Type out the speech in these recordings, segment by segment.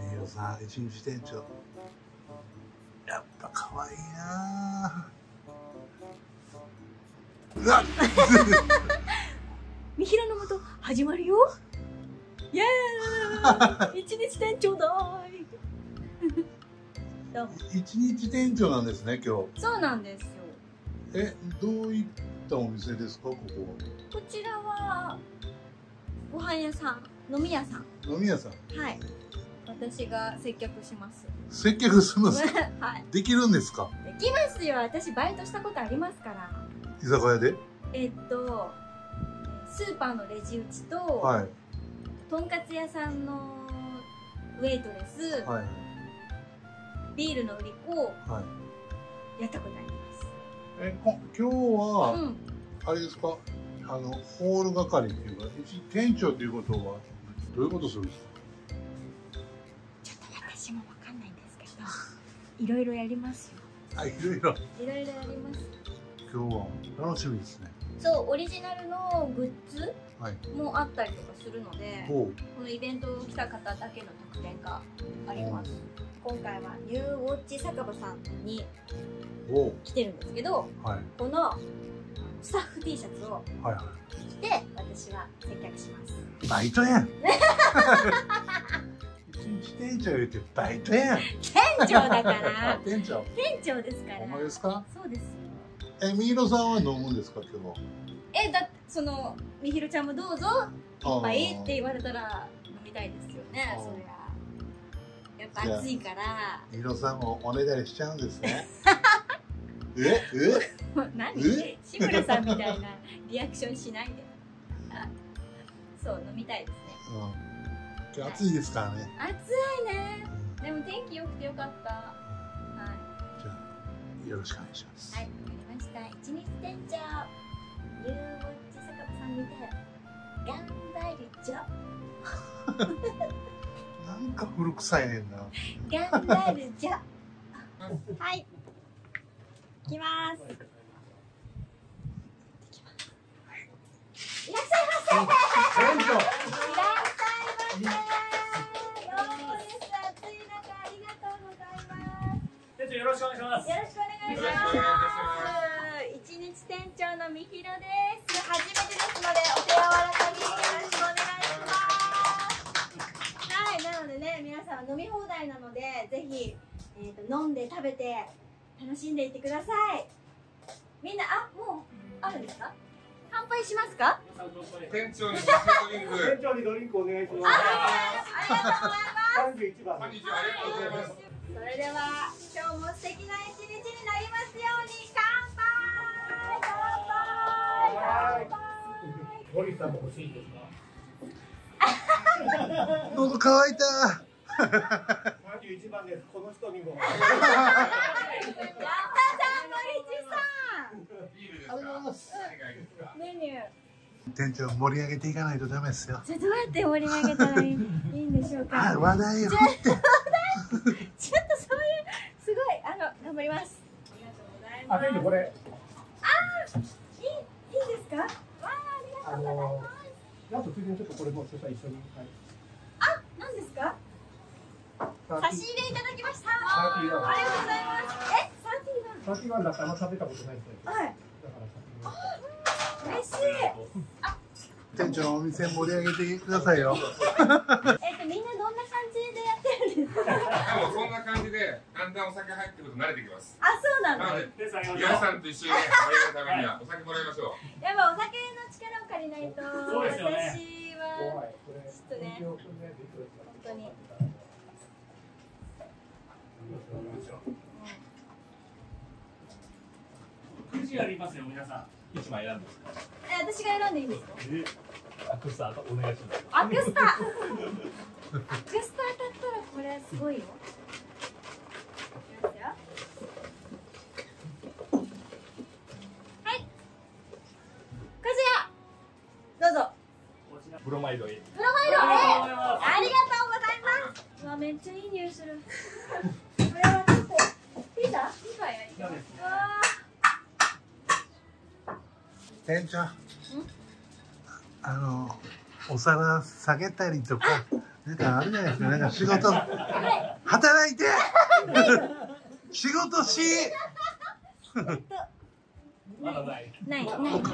営業さん一日店長やっぱ可愛いな。うわっみひらのもと始まるよ。イエーイ一日店長だーい一日店長なんですね、今日。そうなんですよ。え、どういったお店ですか、ここ。こちらはご飯屋さん、飲み屋さん。飲み屋さん。はい。私が接客します。接客するんですか。はい。できるんですか。できますよ。私バイトしたことありますから。居酒屋で。スーパーのレジ打ちと、はい、とんかつ屋さんのウェイトレス。はい、ビールの売り子をやったことあります。え、今日は、うん、あれですか、ホール係っていうか、店長ということはどういうことするんですか。ちょっと私もわかんないんですけど、いろいろやりますよ。あ、いろいろ。いろいろやります。今日は楽しみですね。そう、オリジナルのグッズもあったりとかするので、はい、このイベントを来た方だけの特典があります。今回はニューウォッチ酒場さんに来てるんですけど、はい、このスタッフ T シャツを着て、はい、私は接客します。バイトやん。一日店長言ってバイトやん。店長だから。店長。店長ですから。ほんまですか？そうですよ。え、みひろさんは飲むんですか、今日。え、だってそのみひろちゃんもどうぞ一杯って言われたら飲みたいですよね。それは。やっぱ暑いから。みひろさんもおねだりしちゃうんですね。え、え、何？志村さんみたいなリアクションしないで。そう、飲みたいですね。今日暑いですからね。暑いね。でも天気良くてよかった。はい。じゃあよろしくお願いします。はい、わかりました。一日店長、ゆうもっちさかばさん見て頑張るじゃ。なんか古臭いねんな。頑張るじゃ。はい。行きます。行きます。いらっしゃいませ。いらっしゃいませ。ようです。暑い中ありがとうございます。店長よろしくお願いします。よろしくお願いします。一日店長のみひろです。初めてですのでお手柔らかによろしくお願いします。なのでね、皆さん飲み放題なのでぜひ、飲んで食べて楽しんでいってください。みんな、あ、もうあるんですか。乾杯しますか。店長にドリンクお願いします。ありがとうございます。31番。ありがとうございます。それでは今日も素敵な一日になりますように。乾杯。乾杯。ゴリさんも欲しいですか。喉乾いた。31番です。この人にも。やったさん、森さん。ありがとうございます。メニュー。店長盛り上げていかないとダメですよ。じゃどうやって盛り上げたらいいんでしょうか。話題を。ちょっとそういうすごい頑張ります。ありがとうございます。あ、メニューこれ。あ、いいですか。わあ、ありがとうございます。あとついでにちょっとこれも一緒に。あ、何ですか？差し入れいただきました。ありがとうございます。え、31だってあんま食べたことないです。はい。だから嬉しい。あ、店長のお店盛り上げてくださいよ。みんなどんな感じでやってるんですか？でもそんな感じでだんだんお酒入ってくると慣れてきます。あ、そうなんです。なので皆さんと一緒に盛り上げるためにはお酒もらいましょう。やっぱお酒の力を借りないと、私はちょっとね、本当に。くじありますよ、皆さん。1枚選んで。私が選んでいいんですか。アクスターお願いします。アクスター。アクスター当たったらこれすごいよ。ブロマイド。ブロマイド。ありがとうございます。うわ、めっちゃいい匂いする。これはちょっとピザ？ピザやります。店長。お皿下げたりとかなんかあるじゃないですか。なんか仕事働いて仕事し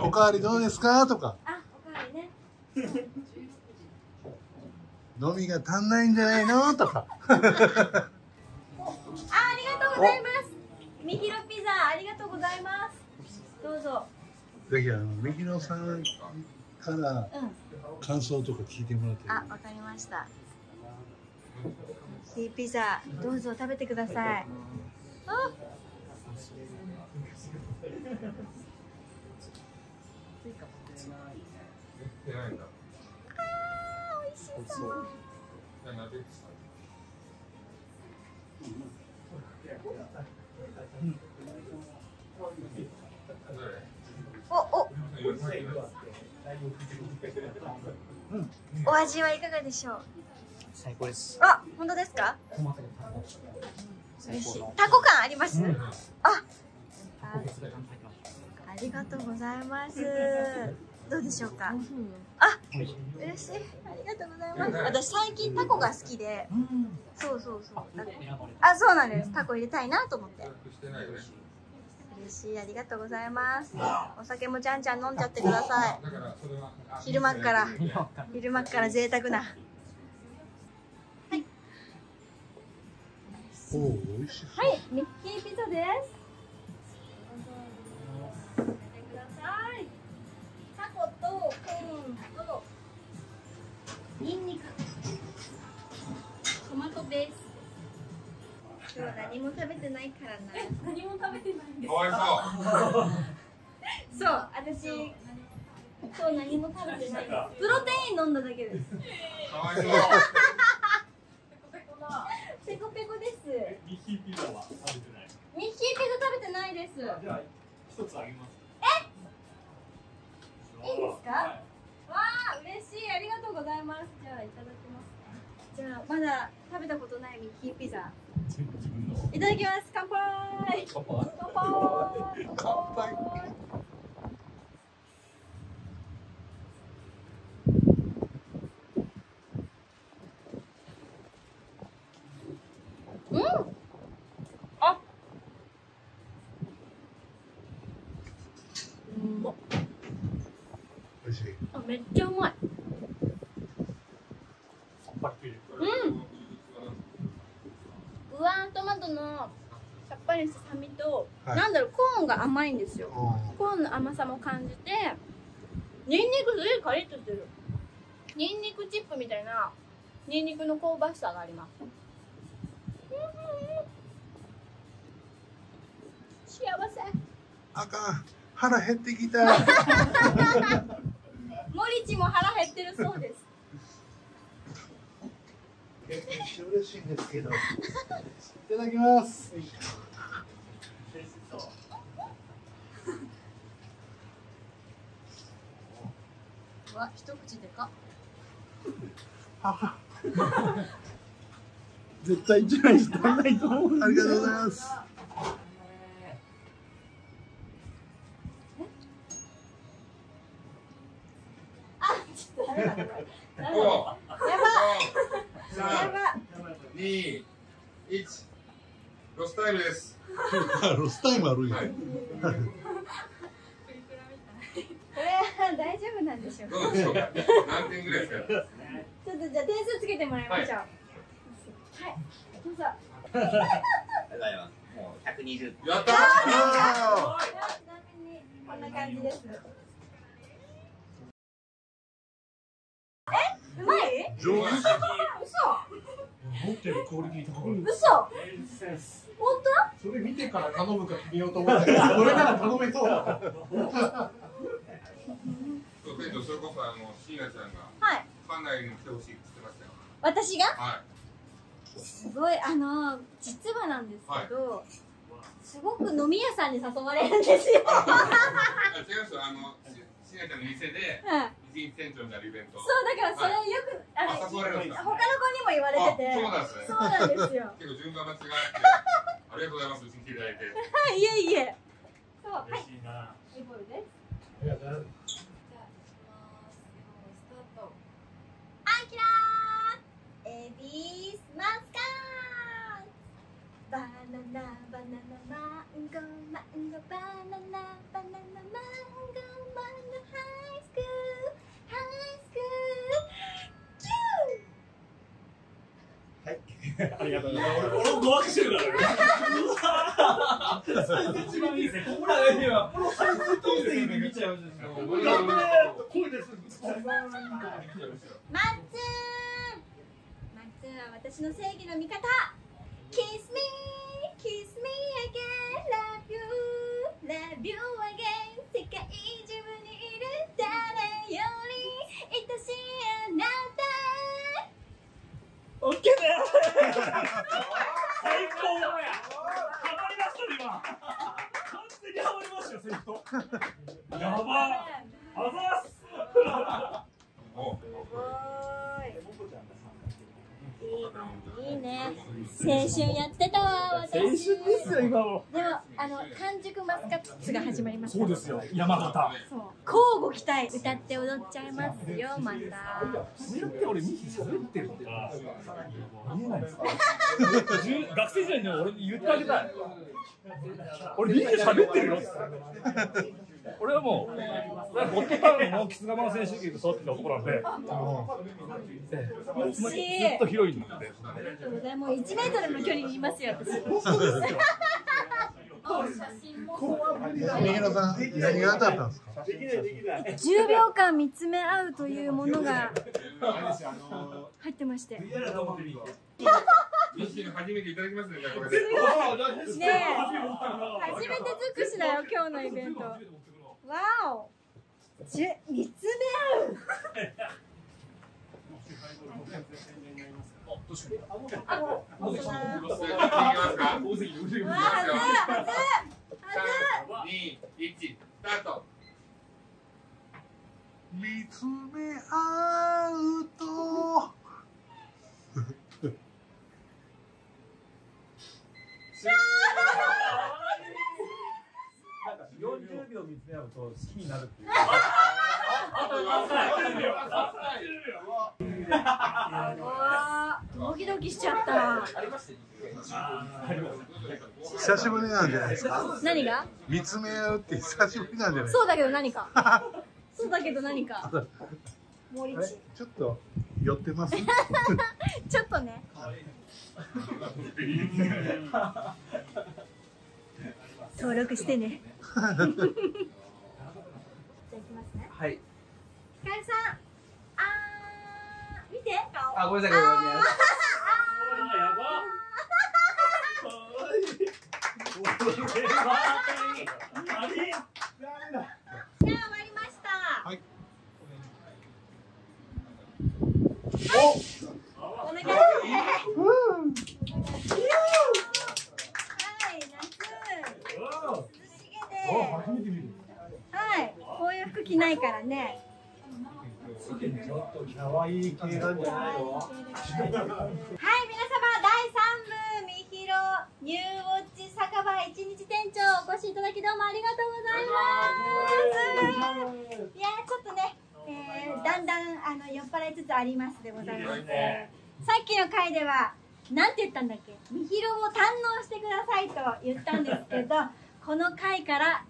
おかわりどうですかとか。あ、おかわりね。飲みが足んないんじゃないのとか。あ、ありがとうございます。みひろピザありがとうございます。どうぞ。ぜひみひろさんから感想とか聞いてもらって。あ、わかりました。いいピザどうぞ食べてください。あ。お味はいかがでしょう。最高です。あ、本当ですか。タコ感あります。あ。ありがとうございます。どうでしょうか。あ、嬉しい。ありがとうございます。私最近タコが好きで。そうそうそう。あ、そうなんです。タコ入れたいなと思って。嬉しい。ありがとうございます。お酒もじゃんじゃん飲んじゃってください。昼間から贅沢な。はい。おお、美味しい。はい、ミッキーピザです。ニンニク、トマトです。今日何も食べてないからな。何も食べてないんですか。かわいそう。そう、私今日何も食べてない。プロテイン飲んだだけです。かわいそう。ペコペコです。ミッキーピザは食べてない。ミッキーピザ食べてないです。じゃあ一つあげます。え？いいんですか？はいわあ、嬉しい、ありがとうございます。じゃあ、いただきます。じゃあ、まだ食べたことないミッキーピザ。いただきます。乾杯。乾杯。乾杯。うん。あ。うん。めっちゃうまい。うん。うわー、トマトのさっぱりした酸味と、はい、なんだろう、コーンが甘いんですよ。コーンの甘さも感じて、ニンニクすごいカリッとしてる。ニンニクチップみたいなニンニクの香ばしさがあります。幸せ。あかん、腹減ってきた。モリチも腹減ってるそうです。めっちゃ嬉しいんですけど。いただきます。わ、一口でか。絶対一枚足らないと思う。ありがとうございます。やばい。3、2、1、ロスタイムです。ロスタイムあるよ。大丈夫なんでしょうか。何点ぐらいですか。ちょっとじゃあ点数つけてもらいましょう。はい。どうぞ。もう120。やった。ちなみにこんな感じです。え、うまい？上手。嘘。持ってるクオリティ高い。嘘。本当？それ見てから頼むか決めようと思って。それから頼めそうだ。そう店長、それこそ椎名ちゃんが館内にも来てほしいって言ってましたよ。私が？はい。すごい実はなんですけど、すごく飲み屋さんに誘われるんですよ。違います椎名ちゃんの店で。店長になるイベント。そうだからそれよく他の子にも言われてて。そうなんですね。そうなんですよ。結構順番間違えて。ありがとうございます。うちに来ていただいて。はい、いえいえ。そう、はい。嬉しいな。イボルです。ありがとうございます。じゃあ、スタート。アンキラー。ありがとうございます。俺も怖くしてるからね。一番いいですね。ここら辺は。この最高得点で見ちゃうじゃん。頑張れ。声出す。マッツン。マッツンは私の正義の味方。Kiss me, kiss me again, love you, love you again。世界中にいる誰より愛しいあなた。オッケーだ。最高や。ハマりましたね今。完全にハマりましたよセリフと。やば。あざす。すごい。いいね。青春やってたわ私。青春ですよ今も。でも完熟マスカッツが始まりました。そうですよ山形。そう。交互期待。歌って踊っちゃいますよまた。それって俺ミヒ喋ってるって。見えないですか。学生時代に俺言ってあげたい。俺ミヒ喋ってるよ。俺はもうゴッドタウンのキス釜の選手権で育ってた男なんで。ずっと広いんで。もう1メートルの距離にいますよ私。何が当たったんですか。10秒間見つめ合うというものが入ってまして。ミヒ初めていただきますね。初めて尽くしだよ今日のイベント。わお。見つめ合う。見つめ合うと40秒見つめ合うと好きになるっていう。ドキドキしちゃった。久しぶりなんじゃないですか。何が？見つめ合うって久しぶりなんじゃない。そうだけど何か。そうだけど何か。ちょっと寄ってます。ちょっとね。登録してね。じゃあ行きますね。はい。ひかるさん。見て顔。あ、ごめんなさい。ごめんなさい。やば。じゃあ終わりました。はい。お願い。はい、夏。はい、こういう服着ないからね。ちょっと可愛い系なんじゃないの。はい、皆様、第3部みひろニューウォッチ酒場一日店長お越しいただきどうもありがとうございます。いや、ちょっとね、だんだん酔っ払いつつありますでございます。さっきの回では、なんて言ったんだっけ、みひろを堪能してくださいと言ったんですけど。この回から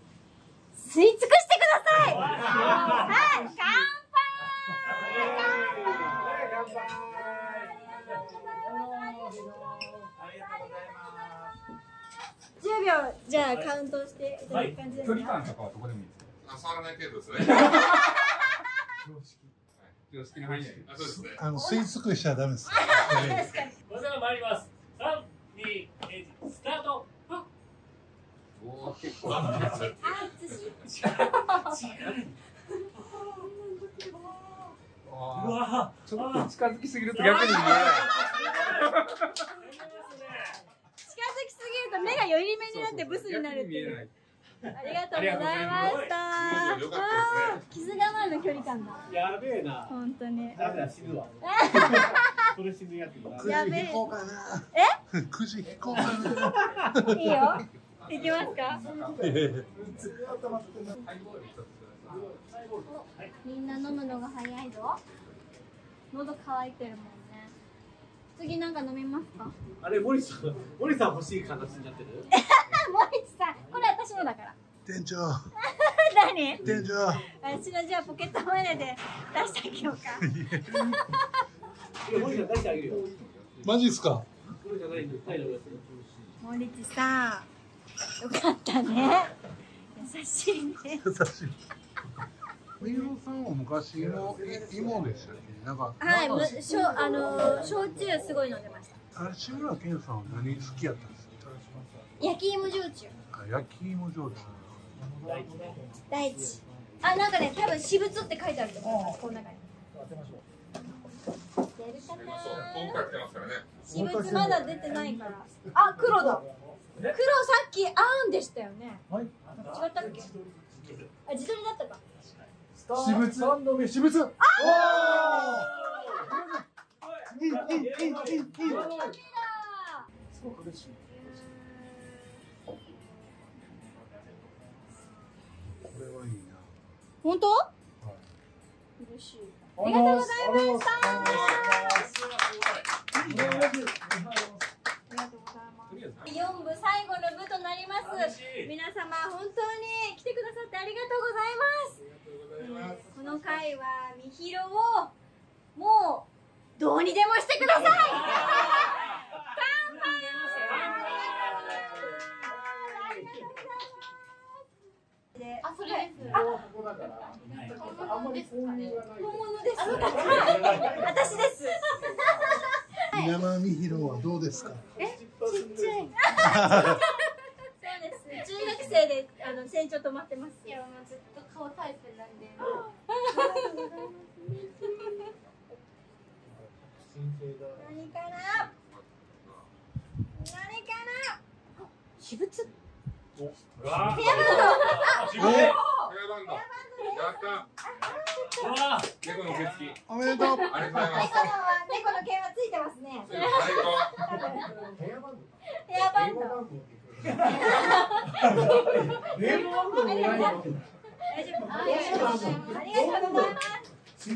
吸い尽くしてください。はい、乾杯。乾杯。10秒、じゃあカウントしていただく感じですか。距離感とかはどこでもいいですか。触らない程度ですね。常識の範囲内。あ、そうですね。吸い尽くしちゃダメです。確かに。それでは参ります。3、2、1、スタート。結構なんですよ。うわ、ちょっと近づきすぎると逆に見えない。近づきすぎると目がより目になってブスになるっていう。ありがとうございました。ああ、傷がまるの距離感だ。やべえな。本当に。だめだ、死ぬわ。それ死ぬやつだ。やべえ。え？9時飛行かな。いいよ。いきますか。みんな飲むのが早いぞ。喉乾いてるもんね。次なんか飲みますか。あれ、森さん欲しい形になってる。森さん、これ私のだから。店長。何？店長。私のじゃあポケットマネーで出してあげようか。森さん出してあげるよ。マジですか？森さん、よかったね。優しいね。優しい。森さんは昔芋でしたね。なんかはい、焼酎すごい飲んでました。あれ志村けんさんは何好きやったんですか？焼き芋焼酎。あ、焼き芋焼酎。第一。あ、なんかね、多分私物って書いてあると思う。この中に。やるかな。私物まだ出てないから。あ、黒だ。黒さっきあーんでしたよね。違ったっけ？あ、自撮りだったか。私物。三度目私物。あー。そうか嬉しい。これはいいな。本当？はい。嬉しい。ありがとうございました。ありがとうございます。4部最後の部となります。皆様本当に来てくださってありがとうございます。この回はみひろをもうどうにでもしてください。あ、それです。あ、本物です。本物です。私です。山美弘はどうですか。え、ちっちゃい。そうです。中学生で、船長と待ってます。いや、もうずっと顔タイプなんで。何かな。何かな。私物。ヘアバンド。猫の毛付き。おめでとう。猫の毛はついてますね。ヘアバンド。ありがとうございます。り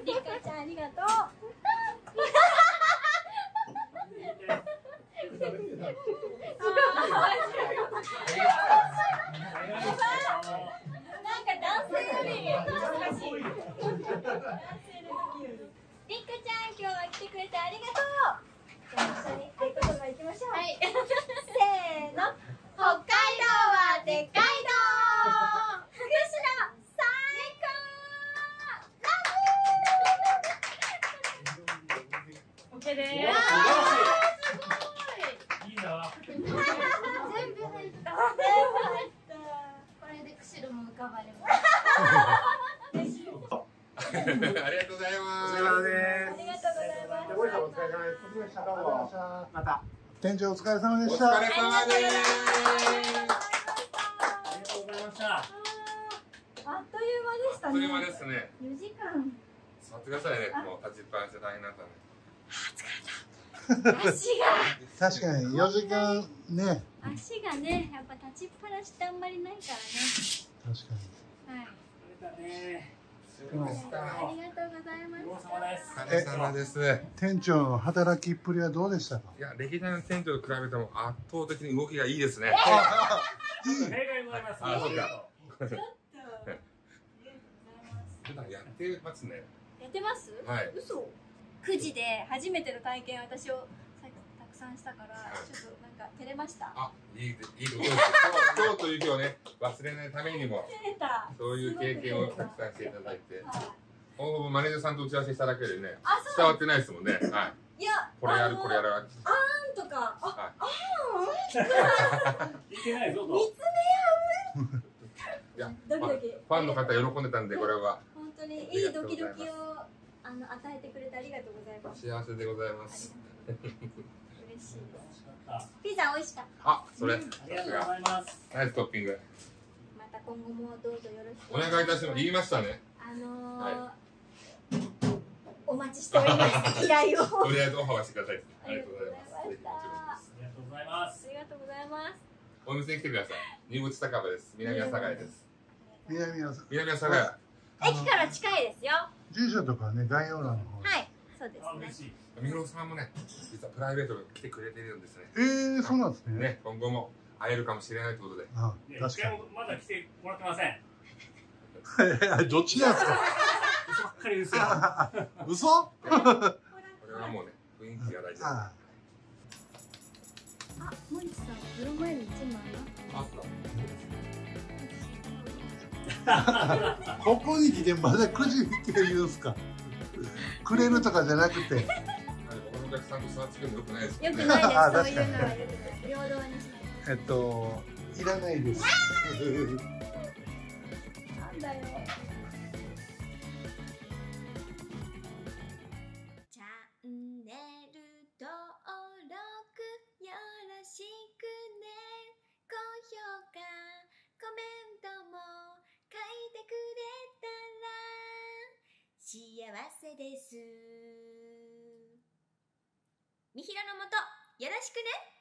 かちゃんありがとう。なんか男性より難しい。りかちゃん今日は来てくれてありがとう。じゃあ一緒に合言葉いきましょう。はい、せーの、北海道はでかいどー。福島。すごい。いいな。全部入ってる。これで釧路も浮かばれます。ありがとうございます。ありがとうございます。お疲れ様でした。また。店長お疲れ様でした。お疲れ様です。ありがとうございました。あっという間でしたね。あっという間ですね。4時間。座ってくださいね。もう立ちっぱなしで大変だったね。疲れた。足が。確かに4時間ね。足がね、やっぱ立ちっぱなしってあんまりないからね。確かに。はい。疲れたね。ありがとうございます。店長の働きっぷりはどうでしたか。いや、歴代の店長と比べても圧倒的に動きがいいですね。いい。正解もあります。あ、そうか。ちょっと。普段やってますね。やってます。はい。嘘。9時で初めての体験、私をたくさんしたから、ちょっとなんか照れました。あ、いいことです。今日という日をね、忘れないためにも、そういう経験をたくさんしていただいて、ほぼほぼマネージャーさんと打ち合わせしただけでね、伝わってないですもんね。いや、これやる、これやらない。あーんとか、あーん見つめ合う。いや、ドキドキ。ファンの方喜んでたんで、これは。本当にいいドキドキを。与えてくれてありがとうございます。幸せでございます。嬉しいです。ピザ美味しかった。あ、それ。ありがとうございます。ナイストッピング。また今後もどうぞよろしくお願いいたします。言いましたね。お待ちしております。依頼を。とりあえずオファーしてください。ありがとうございます。ありがとうございます。ありがとうございます。お店に来てください。新淵高部です。南は佐賀です。南は佐賀。駅から近いですよ。住所とかね、概要欄の方。はい、そうですね。三浦さんもね、実はプライベートで来てくれてるんですね。そうなんですね。ね、今後も会えるかもしれないということで。あ、確かに。まだ来てもらってません。どっちなんですか。嘘ばっかりですよ。嘘？これはもうね、雰囲気が大事だ。あ、森さん、ブロマイド1枚。あった。ここに来てまだくじって言うんすか。くれるとかじゃなくて。他のお客さんと差つけるの良くないです。良くないです。そういうのは平等にしない。いらないです。なんだよ。チャンネル登録よろしくね。高評価、コメントも書いてくれたら幸せです。みひろのもとよろしくね。